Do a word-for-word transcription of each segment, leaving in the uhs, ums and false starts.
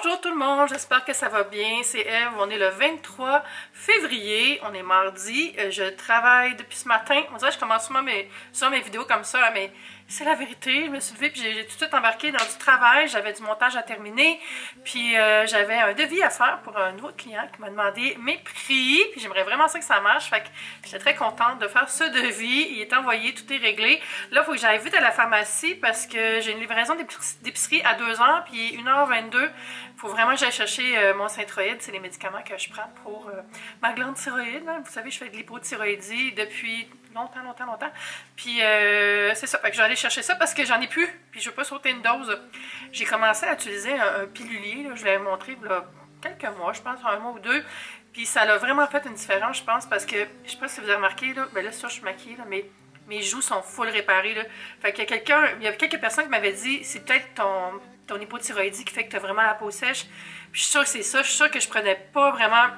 Bonjour tout le monde, j'espère que ça va bien, c'est Eve, on est le vingt-trois février, on est mardi, je travaille depuis ce matin, on dirait que je commence souvent mes, souvent mes vidéos comme ça, mais c'est la vérité, je me suis levée puis j'ai tout de suite embarqué dans du travail, j'avais du montage à terminer, puis euh, j'avais un devis à faire pour un nouveau client qui m'a demandé mes prix, puis j'aimerais vraiment ça que ça marche, fait que j'étais très contente de faire ce devis, il est envoyé, tout est réglé, là il faut que j'aille vite à la pharmacie parce que j'ai une livraison d'épicerie à deux heures, puis une heure vingt-deux. Il faut vraiment que j'aille chercher euh, mon synthroïde, c'est les médicaments que je prends pour euh, ma glande thyroïde. Hein. Vous savez, je fais de l'hypothyroïdie depuis longtemps, longtemps, longtemps. Puis euh, c'est ça, fait que je vais aller chercher ça parce que j'en ai plus. Puis je ne veux pas sauter une dose. J'ai commencé à utiliser un, un pilulier, là, je l'avais montré là, quelques mois, je pense, un mois ou deux. Puis ça a vraiment fait une différence, je pense, parce que, je sais pas si vous avez remarqué, là, ben là, sûr, je suis maquillée, là, mais... mes joues sont full réparées, là. Fait qu'il y a quelqu'un, il y a quelques personnes qui m'avaient dit, c'est peut-être ton, ton hypothyroïdie qui fait que t'as vraiment la peau sèche. Puis je suis sûre que c'est ça. Je suis sûre que je prenais pas vraiment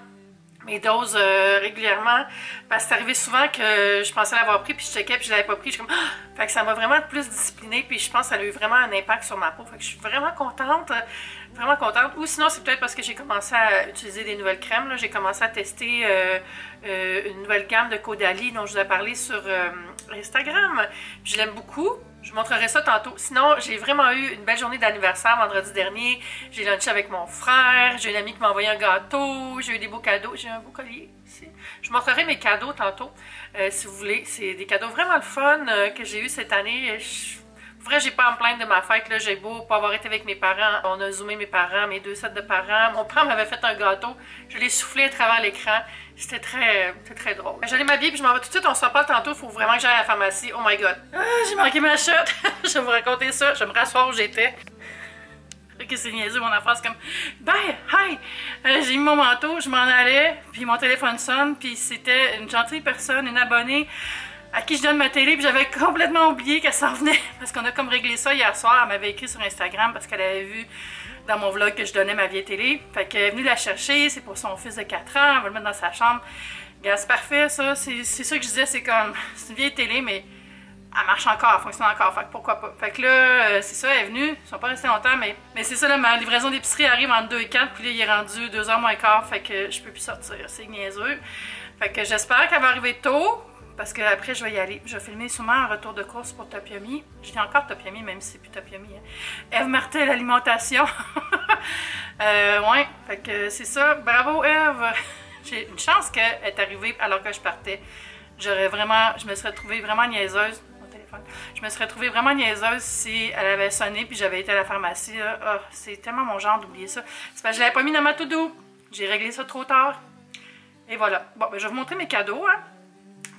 mes doses euh, régulièrement. Parce que c'est arrivé souvent que je pensais l'avoir pris, puis je checkais, puis je l'avais pas pris. Je suis comme, ah! Fait que ça m'a vraiment plus disciplinée, puis je pense que ça a eu vraiment un impact sur ma peau. Fait que je suis vraiment contente. Vraiment contente. Ou sinon, c'est peut-être parce que j'ai commencé à utiliser des nouvelles crèmes. J'ai commencé à tester euh, euh, une nouvelle gamme de Caudalie dont je vous ai parlé sur euh, Instagram. Puis je l'aime beaucoup. Je vous montrerai ça tantôt. Sinon, j'ai vraiment eu une belle journée d'anniversaire vendredi dernier. J'ai lunché avec mon frère. J'ai une amie qui m'a envoyé un gâteau. J'ai eu des beaux cadeaux. J'ai un beau collier ici. Je vous montrerai mes cadeaux tantôt, euh, si vous voulez. C'est des cadeaux vraiment le fun euh, que j'ai eu cette année. Je... Vrai, j'ai pas à me plaindre de ma fête, là, j'ai beau pas avoir été avec mes parents. On a zoomé mes parents, mes deux sets de parents. Mon père m'avait fait un gâteau, je l'ai soufflé à travers l'écran. C'était très, très drôle. J'allais m'habiller puis je m'en vais tout de suite, on se reparle tantôt, faut vraiment que j'aille à la pharmacie. Oh my god, ah, j'ai manqué ma chute. Je vais vous raconter ça, je vais me rasseoir où j'étais. Ok, c'est niaiseux, mon enfant, c'est comme bye, hi. Euh, j'ai mis mon manteau, je m'en allais, puis mon téléphone sonne, puis c'était une gentille personne, une abonnée à qui je donne ma télé, puis j'avais complètement oublié qu'elle s'en venait, parce qu'on a comme réglé ça hier soir. Elle m'avait écrit sur Instagram parce qu'elle avait vu dans mon vlog que je donnais ma vieille télé, fait qu'elle est venue la chercher, c'est pour son fils de quatre ans, elle va le mettre dans sa chambre. C'est parfait ça, c'est ça que je disais, c'est comme, c'est une vieille télé, mais elle marche encore, elle fonctionne encore, fait que pourquoi pas. Fait que là, c'est ça, elle est venue, ils sont pas restés longtemps, mais, mais c'est ça là, ma livraison d'épicerie arrive entre deux et quatre, puis là il est rendu deux heures moins quart, fait que je peux plus sortir, c'est niaiseux. Fait que j'espère qu'elle va arriver tôt, parce que après je vais y aller. Je vais filmer souvent un retour de course pour Top Yummy. Je dis encore Top Yummy, même si c'est plus Top Yummy. Eve Martel, alimentation. euh, ouais, fait que c'est ça. Bravo Eve. J'ai une chance qu'elle est arrivée alors que je partais. J'aurais vraiment, je me serais trouvée vraiment niaiseuse. Mon téléphone. Je me serais trouvée vraiment niaiseuse si elle avait sonné puis j'avais été à la pharmacie. Oh, c'est tellement mon genre d'oublier ça. C'est parce que je l'avais pas mis dans ma to-do. J'ai réglé ça trop tard. Et voilà. Bon, ben, je vais vous montrer mes cadeaux, hein.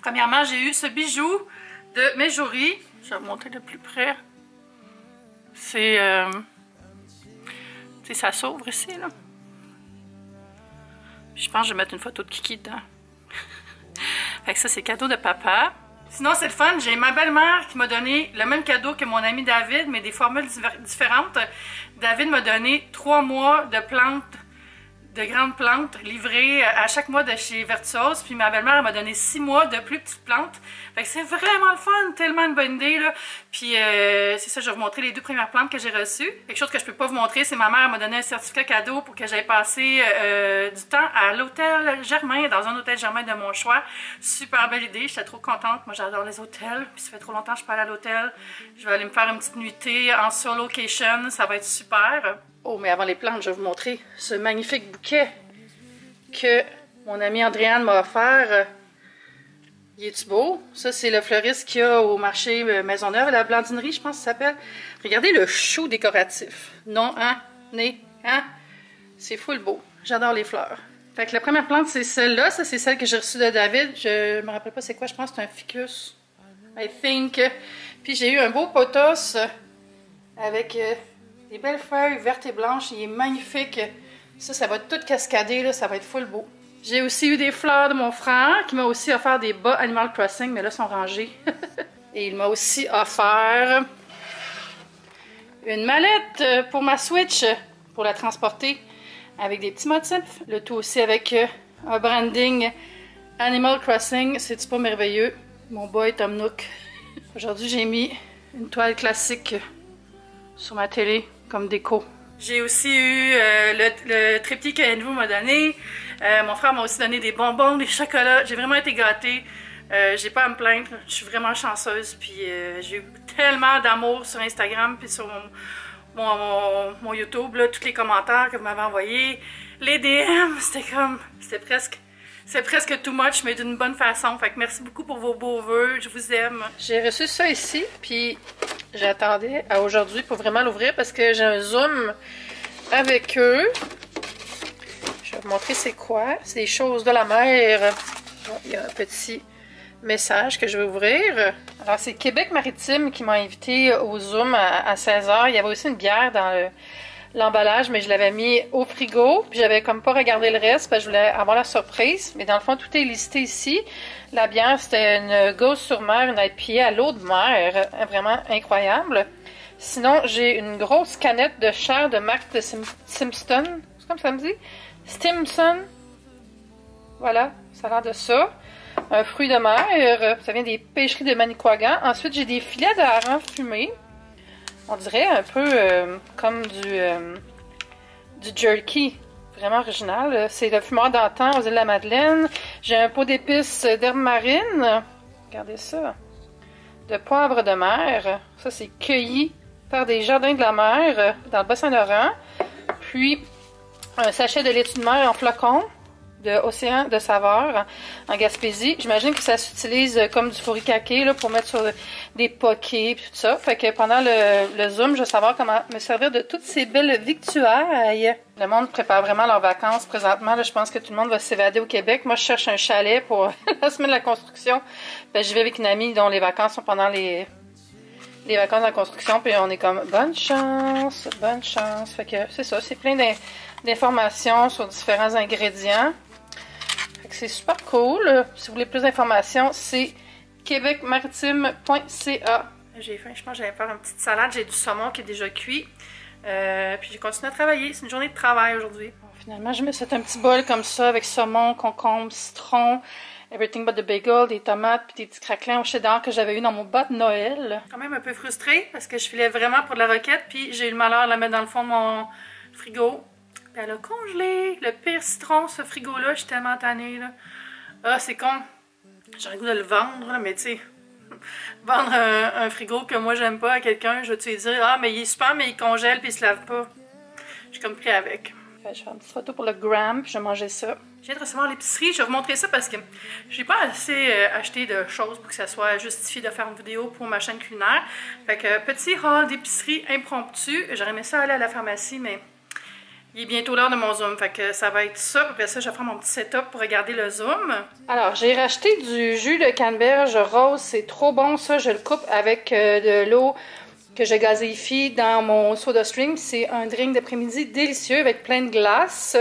Premièrement, j'ai eu ce bijou de Mejuri. Je vais vous montrer de plus près. C'est... Euh, tu sais, ça s'ouvre ici, là. Puis je pense que je vais mettre une photo de Kiki dedans. Fait que ça, c'est cadeau de papa. Sinon, c'est le fun. J'ai ma belle-mère qui m'a donné le même cadeau que mon ami David, mais des formules différentes. David m'a donné trois mois de plantes, de grandes plantes livrées à chaque mois de chez Vertuose, puis ma belle-mère m'a donné six mois de plus petites plantes. Fait que c'est vraiment le fun, tellement une bonne idée là. Puis euh, c'est ça, je vais vous montrer les deux premières plantes que j'ai reçues. Quelque chose que je peux pas vous montrer, c'est ma mère m'a donné un certificat cadeau pour que j'aille passer euh, du temps à l'hôtel Germain, dans un hôtel Germain de mon choix. Super belle idée, j'étais trop contente. Moi j'adore les hôtels, puis ça fait trop longtemps que je parle à l'hôtel. Je vais aller me faire une petite nuitée en solo-cation, ça va être super. Oh, mais avant les plantes, je vais vous montrer ce magnifique bouquet que mon amie Andréane m'a offert. Il est-tu beau? Ça, c'est le fleuriste qu'il y a au marché Maisonneuve, la Blandinerie, je pense que ça s'appelle. Regardez le chou décoratif. Non, hein? Né? Hein? C'est full beau. J'adore les fleurs. Fait que la première plante, c'est celle-là. Ça, c'est celle que j'ai reçue de David. Je me rappelle pas c'est quoi. Je pense que c'est un ficus. I think. Puis j'ai eu un beau pothos avec... des belles feuilles vertes et blanches, il est magnifique. Ça, ça va tout cascader, là, ça va être full beau. J'ai aussi eu des fleurs de mon frère qui m'a aussi offert des bas Animal Crossing, mais là, ils sont rangés. Et il m'a aussi offert une mallette pour ma Switch, pour la transporter avec des petits motifs. Le tout aussi avec un branding Animal Crossing. C'est-tu pas merveilleux? Mon boy Tom Nook. Aujourd'hui, j'ai mis une toile classique sur ma télé comme déco. J'ai aussi eu euh, le, le triptyque que Andrew m'a donné. Euh, mon frère m'a aussi donné des bonbons, des chocolats. J'ai vraiment été gâtée. Euh, j'ai pas à me plaindre. Je suis vraiment chanceuse. Puis euh, j'ai eu tellement d'amour sur Instagram puis sur mon, mon, mon, mon YouTube. Là, tous les commentaires que vous m'avez envoyés. Les D M, c'était comme... C'était presque... C'est presque too much, mais d'une bonne façon. Fait que merci beaucoup pour vos beaux vœux. Je vous aime. J'ai reçu ça ici, puis j'attendais à aujourd'hui pour vraiment l'ouvrir parce que j'ai un zoom avec eux. Je vais vous montrer c'est quoi. C'est des choses de la mer. Bon, il y a un petit message que je vais ouvrir. Alors, c'est Québec Maritime qui m'a invité au zoom à, à seize heures. Il y avait aussi une bière dans le... l'emballage, mais je l'avais mis au frigo, puis j'avais comme pas regardé le reste parce que je voulais avoir la surprise, mais dans le fond tout est listé ici. La bière, c'était une gauze sur mer, une I P A à l'eau de mer, vraiment incroyable. Sinon, j'ai une grosse canette de chair de marque de Sim Simpson, c'est comme ça me dit? Simpson, voilà, ça a l'air de ça. Un fruit de mer, ça vient des pêcheries de Manicouagan. Ensuite, j'ai des filets de hareng fumés. On dirait un peu euh, comme du, euh, du jerky, vraiment original. C'est le fumoir d'antan aux Îles de la Madeleine. J'ai un pot d'épices d'herbe marine, regardez ça, de poivre de mer. Ça, c'est cueilli par des jardins de la mer dans le Bas-Saint-Laurent. Puis, un sachet de laitue de mer en flocons de Océan de saveur en Gaspésie. J'imagine que ça s'utilise comme du fourricake là, pour mettre sur des pokés et tout ça. Fait que pendant le, le zoom, je vais savoir comment me servir de toutes ces belles victuailles. Le monde prépare vraiment leurs vacances présentement. Là, je pense que tout le monde va s'évader au Québec. Moi, je cherche un chalet pour la semaine de la construction. Ben, j'y vais avec une amie dont les vacances sont pendant les, les vacances de la construction. Puis on est comme bonne chance, bonne chance. Fait que c'est ça, c'est plein d'informations sur différents ingrédients. C'est super cool. Si vous voulez plus d'informations, c'est québec maritime point c a. J'ai faim, je pense que j'allais faire une petite salade. J'ai du saumon qui est déjà cuit. Euh, puis j'ai continué à travailler. C'est une journée de travail aujourd'hui. Bon, finalement, je me suis fait un petit bol comme ça avec saumon, concombre, citron, everything but the bagel, des tomates, puis des petits craquelins au cheddar que j'avais eu dans mon bas de Noël. Quand même un peu frustrée parce que je filais vraiment pour de la roquette, puis j'ai eu le malheur de la mettre dans le fond de mon frigo. Puis elle a congelé. Le pire citron, ce frigo-là, je suis tellement tannée, là. Ah, c'est con. J'aurais le goût de le vendre, là, mais tu sais, vendre un, un frigo que moi, j'aime pas à quelqu'un, je vais te dire, ah, mais il est super, mais il congèle, puis il se lave pas. Je suis comme pris avec. Fait, je fais une petite photo pour le gram, puis je vais manger ça. Je viens de recevoir l'épicerie, je vais vous montrer ça parce que j'ai pas assez euh, acheté de choses pour que ça soit justifié de faire une vidéo pour ma chaîne culinaire. Fait que, euh, petit haul d'épicerie impromptu. J'aurais aimé ça aller à la pharmacie, mais... il est bientôt l'heure de mon zoom, fait que ça va être ça. Après ça, je vais faire mon petit setup pour regarder le zoom. Alors, j'ai racheté du jus de canneberge rose, c'est trop bon ça. Je le coupe avec de l'eau que je gazéifie dans mon SodaStream. C'est un drink d'après-midi délicieux avec plein de glace,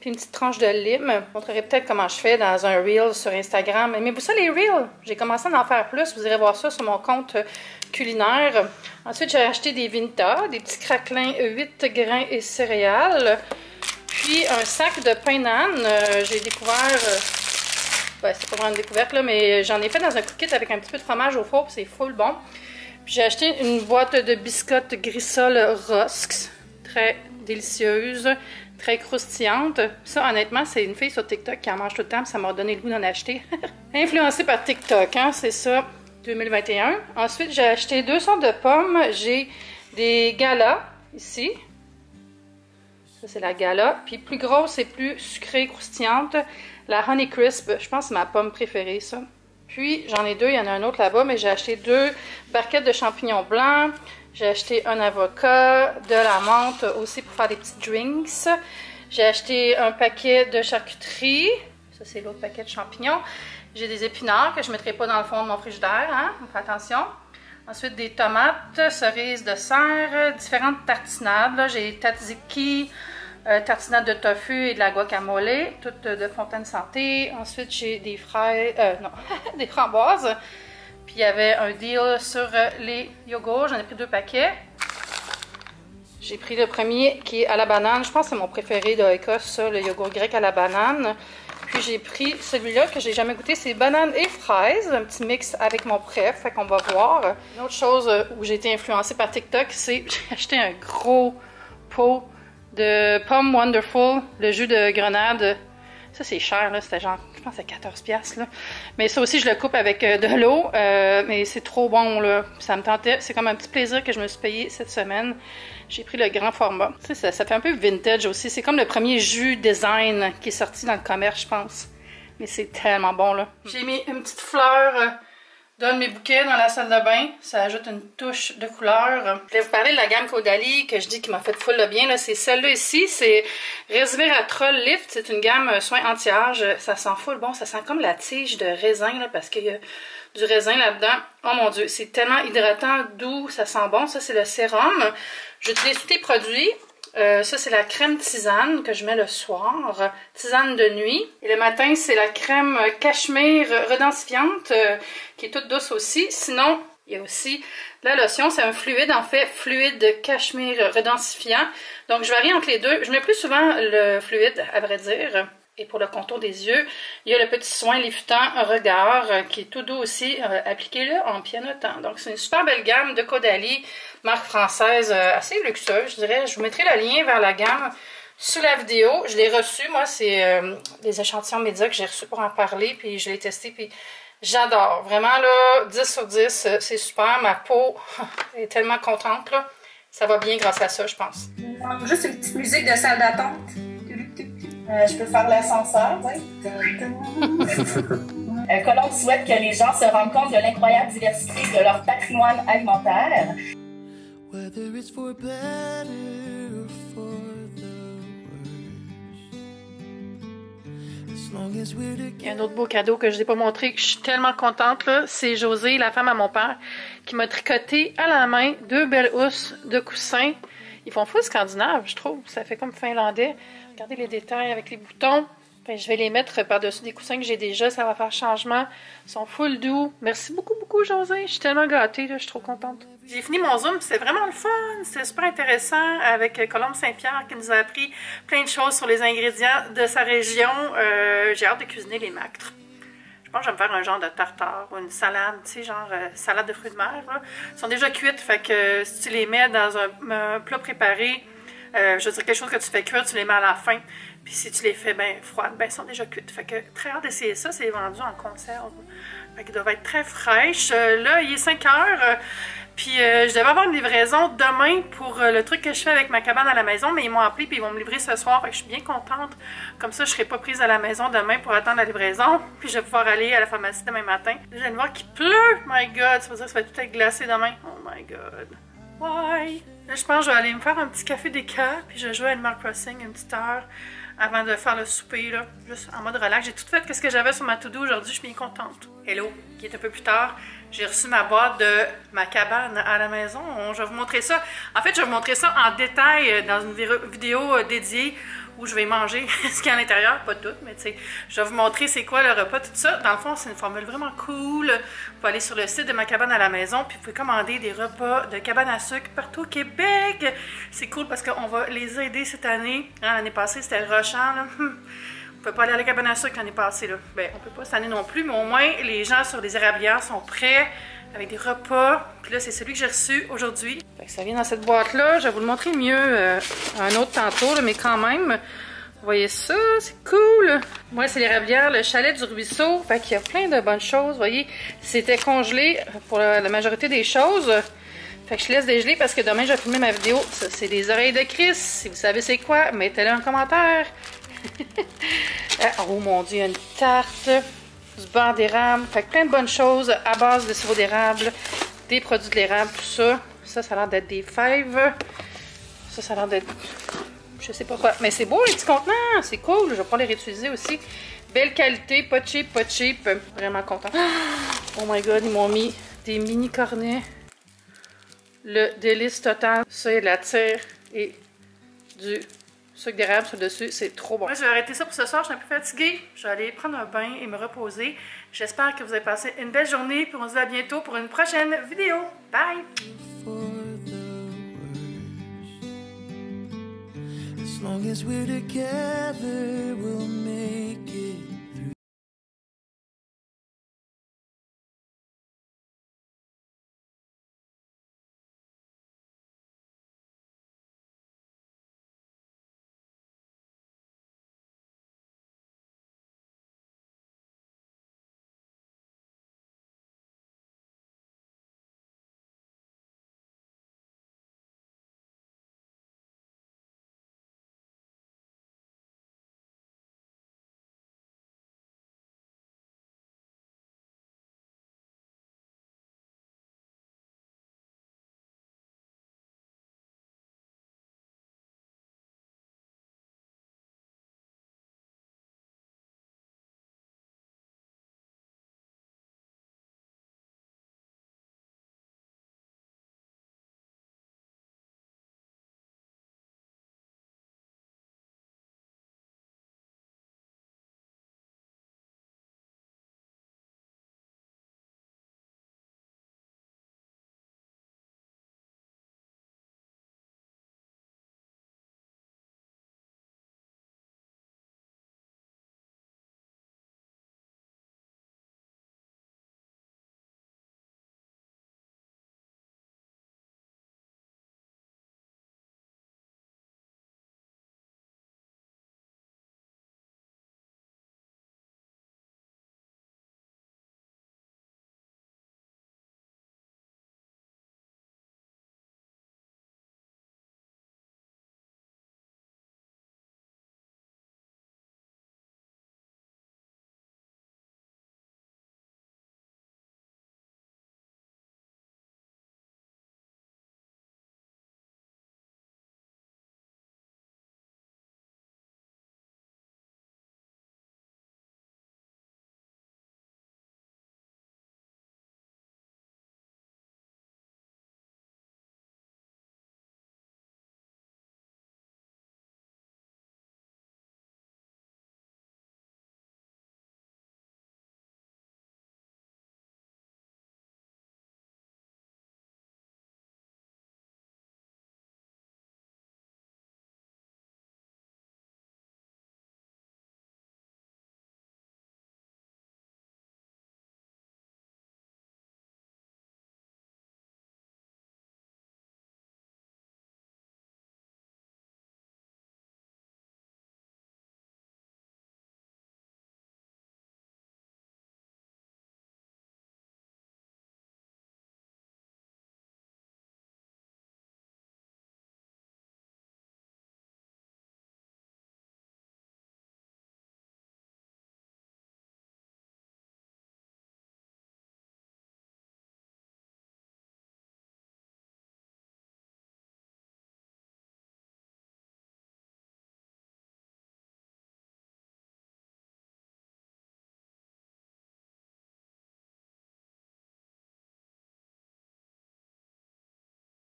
puis une petite tranche de lime. Je vous montrerai peut-être comment je fais dans un reel sur Instagram. Aimez-vous ça les reels? J'ai commencé à en faire plus, vous irez voir ça sur mon compte culinaire. Ensuite, j'ai acheté des Vinta, des petits craquelins huit grains et céréales. Puis un sac de pain nan. Euh, j'ai découvert, euh, ben, c'est pas vraiment une découverte là, mais j'en ai fait dans un cook-kit avec un petit peu de fromage au four, c'est full bon. Puis j'ai acheté une boîte de biscottes Grisol Rosks, très délicieuse, très croustillante. Ça, honnêtement, c'est une fille sur TikTok qui en mange tout le temps, puis ça m'a donné le goût d'en acheter. Influencée par TikTok, hein, c'est ça. deux mille vingt et un. Ensuite, j'ai acheté deux sortes de pommes. J'ai des galas ici. Ça, c'est la gala. Puis plus grosse et plus sucrée, croustillante. La Honey Crisp. Je pense que c'est ma pomme préférée, ça. Puis, j'en ai deux. Il y en a un autre là-bas, mais j'ai acheté deux barquettes de champignons blancs. J'ai acheté un avocat, de la menthe aussi pour faire des petits drinks. J'ai acheté un paquet de charcuterie. Ça, c'est l'autre paquet de champignons. J'ai des épinards que je ne mettrai pas dans le fond de mon frigidaire, hein? On fait attention. Ensuite, des tomates, cerises de serre, différentes tartinades. J'ai tzatziki, euh, tartinade de tofu et de la guacamole, toutes de Fontaine Santé. Ensuite, j'ai des fraises, euh, non, des framboises. Puis il y avait un deal sur les yogourts. J'en ai pris deux paquets. J'ai pris le premier qui est à la banane. Je pense que c'est mon préféré de Oikos, ça, le yogourt grec à la banane. Puis j'ai pris celui-là que j'ai jamais goûté, c'est banane et fraise, un petit mix avec mon préf, fait qu'on va voir. Une autre chose où j'ai été influencée par TikTok, c'est j'ai acheté un gros pot de Pom Wonderful, le jus de grenade. Ça, c'est cher, là. C'était genre, je pense, à quatorze piastres, là. Mais ça aussi, je le coupe avec de l'eau. Euh, mais c'est trop bon, là. Ça me tentait. C'est comme un petit plaisir que je me suis payé cette semaine. J'ai pris le grand format. Tu sais, ça, ça fait un peu vintage aussi. C'est comme le premier jus design qui est sorti dans le commerce, je pense. Mais c'est tellement bon, là. J'ai mis une petite fleur... Euh... Donne mes bouquets dans la salle de bain, ça ajoute une touche de couleur. Je voulais vous parler de la gamme Caudalie que je dis qui m'a fait full de bien. C'est celle-là ici, c'est Resveratrol Lift. C'est une gamme soins anti-âge. Ça sent full bon, ça sent comme la tige de raisin là, parce qu'il y a du raisin là-dedans. Oh mon Dieu, c'est tellement hydratant, doux, ça sent bon. Ça, c'est le sérum. J'utilise tous les produits. Euh, ça, c'est la crème tisane que je mets le soir, tisane de nuit. Et le matin, c'est la crème cachemire redensifiante. Euh, qui est toute douce aussi. Sinon, il y a aussi la lotion. C'est un fluide, en fait, fluide cachemire redensifiant. Donc, je varie entre les deux. Je mets plus souvent le fluide, à vrai dire. Et pour le contour des yeux, il y a le petit soin liftant regard qui est tout doux aussi. Euh, appliquez-le en pianotant. Donc, c'est une super belle gamme de Caudalie, marque française, euh, assez luxueuse, je dirais. Je vous mettrai le lien vers la gamme sous la vidéo. Je l'ai reçu, moi, c'est euh, des échantillons médias que j'ai reçus pour en parler, puis je l'ai testé, puis... J'adore. Vraiment, là, dix sur dix, c'est super. Ma peau est tellement contente, là. Ça va bien grâce à ça, je pense. Juste une petite musique de salle d'attente. Euh, je peux faire l'ascenseur, oui. euh, Colombe souhaite que les gens se rendent compte de l'incroyable diversité de leur patrimoine alimentaire. Il y a un autre beau cadeau que je n'ai pas montré, que je suis tellement contente. C'est Josée, la femme à mon père, qui m'a tricoté à la main deux belles housses de coussins. Ils font fou scandinave, je trouve. Ça fait comme finlandais. Regardez les détails avec les boutons. Enfin, je vais les mettre par-dessus des coussins que j'ai déjà. Ça va faire changement. Ils sont full doux. Merci beaucoup, beaucoup, Josée. Je suis tellement gâtée. Là. Je suis trop contente. J'ai fini mon Zoom. C'est vraiment le fun. C'était super intéressant avec Colombe Saint-Pierre qui nous a appris plein de choses sur les ingrédients de sa région. Euh, j'ai hâte de cuisiner les macres. Je pense que je vais me faire un genre de tartare ou une salade, tu sais, genre euh, salade de fruits de mer. Là. Ils sont déjà cuites. Fait que euh, si tu les mets dans un, un plat préparé, Euh, je veux dire, quelque chose que tu fais cuire, tu les mets à la fin. Puis si tu les fais bien froides, ben, elles sont déjà cuites. Fait que très hâte d'essayer ça, c'est vendu en conserve. Fait qu'elles doivent être très fraîches. Euh, là, il est cinq heures. Euh, puis euh, je devais avoir une livraison demain pour euh, le truc que je fais avec ma cabane à la maison. Mais ils m'ont appelé puis ils vont me livrer ce soir. Fait que je suis bien contente. Comme ça, je ne serai pas prise à la maison demain pour attendre la livraison. Puis je vais pouvoir aller à la pharmacie demain matin. Je viens de voir qu'il pleut. My God, ça veut dire que ça va tout être glacé demain. Oh my God. Bye! Là, je pense que je vais aller me faire un petit café d'écart, puis je vais jouer à Animal Crossing une petite heure avant de faire le souper, là, juste en mode relax. J'ai tout fait ce que j'avais sur ma to-do aujourd'hui, je suis bien contente. Hello, qui est un peu plus tard, j'ai reçu ma boîte de ma cabane à la maison. Je vais vous montrer ça. En fait, je vais vous montrer ça en détail dans une vidéo dédiée où je vais manger ce qu'il y a à l'intérieur, pas tout, mais tu sais, je vais vous montrer c'est quoi le repas, tout ça. Dans le fond, c'est une formule vraiment cool. Vous pouvez aller sur le site de Ma Cabane à la Maison, puis vous pouvez commander des repas de cabane à sucre partout au Québec. C'est cool parce qu'on va les aider cette année. Hein, l'année passée, c'était le Rochant, là. On peut pas aller à la cabane à sucre l'année passée, là. Ben, on peut pas cette année non plus, mais au moins, les gens sur les érablières sont prêts avec des repas. Puis là, c'est celui que j'ai reçu aujourd'hui. Ça vient dans cette boîte-là. Je vais vous le montrer mieux euh, un autre tantôt, là, mais quand même, vous voyez ça, c'est cool. Moi, c'est l'érablière, le Chalet du Ruisseau. Fait qu'il y a plein de bonnes choses, vous voyez. C'était congelé pour la, la majorité des choses. Fait que je laisse dégeler parce que demain, je vais filmer ma vidéo. Ça, c'est des oreilles de Chris. Si vous savez c'est quoi, mettez-le en commentaire. Oh mon Dieu, une tarte, du beurre d'érable, fait que plein de bonnes choses à base de sirop d'érable, des produits de l'érable, tout ça. Ça, ça a l'air d'être des fèves. Ça, ça a l'air d'être... je sais pas quoi. Mais c'est beau, les petits contenants. C'est cool. Je vais pouvoir les réutiliser aussi. Belle qualité. Pas cheap, pas cheap. Vraiment content. Oh my God, ils m'ont mis des mini cornets. Le délice total. Ça, il y a de la tire et du... sucre d'érable sur le dessus, c'est trop bon. Moi, je vais arrêter ça pour ce soir, je suis un peu fatiguée. Je vais aller prendre un bain et me reposer. J'espère que vous avez passé une belle journée. Puis on se dit à bientôt pour une prochaine vidéo. Bye! As long as we're together, we'll make it.